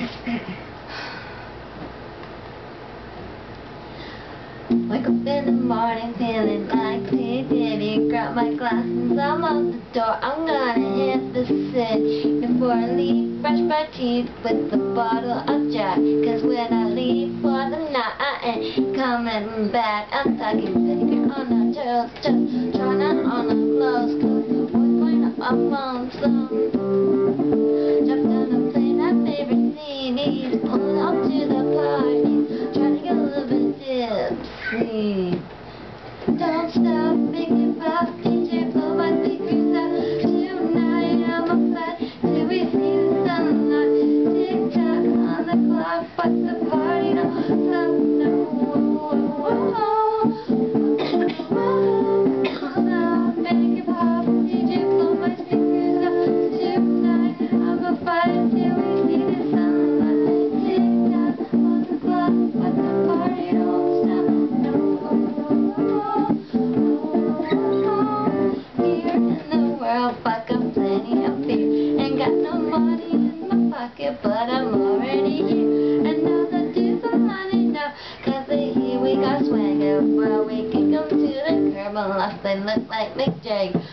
Wake up in the morning feeling like P. Diddy. Grab my glasses, I'm out the door. I'm gonna hit the city before I leave. Brush my teeth with a bottle of Jack, 'cause when I leave for the night, I ain't coming back. I'm talking vinegar on the girls, just trying on the clothes, 'cause the boys are on slow. Jump down and play my favorite CDs, pulling up to the party, trying to get a little bit dip. Don't stop thinking about DJ, blow my speakers out. Tonight I'm a flat till we see the sunlight. Tick tock on the clock, but the party don't stop. No, oh, make it pop. DJ, blow my speakers out. Tonight I'm a flat till we see the sunlight. Tick tock on the clock, but the party don't. But I'm already here, and now the dudes are lining up, 'cause they hear we got swagger. Well, we kick them to the curb unless they look like Mick Jagger.